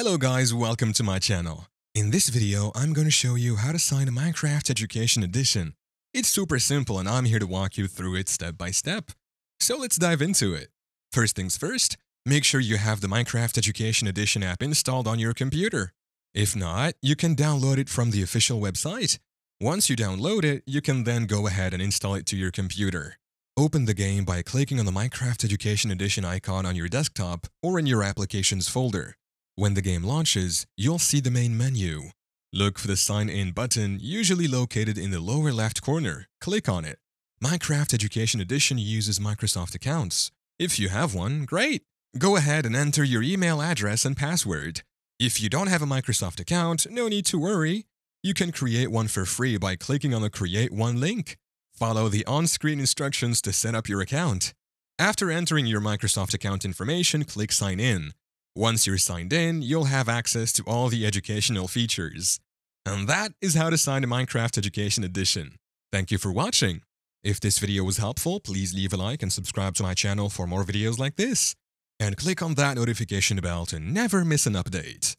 Hello guys, welcome to my channel. In this video, I'm going to show you how to sign a Minecraft Education Edition. It's super simple and I'm here to walk you through it step by step. So let's dive into it. First things first, make sure you have the Minecraft Education Edition app installed on your computer. If not, you can download it from the official website. Once you download it, you can then go ahead and install it to your computer. Open the game by clicking on the Minecraft Education Edition icon on your desktop or in your applications folder. When the game launches, you'll see the main menu. Look for the Sign In button, usually located in the lower left corner. Click on it. Minecraft Education Edition uses Microsoft accounts. If you have one, great! Go ahead and enter your email address and password. If you don't have a Microsoft account, no need to worry. You can create one for free by clicking on the Create One link. Follow the on-screen instructions to set up your account. After entering your Microsoft account information, click Sign In. Once you're signed in, you'll have access to all the educational features. And that is how to sign a Minecraft Education Edition. Thank you for watching. If this video was helpful, please leave a like and subscribe to my channel for more videos like this. And click on that notification bell to never miss an update.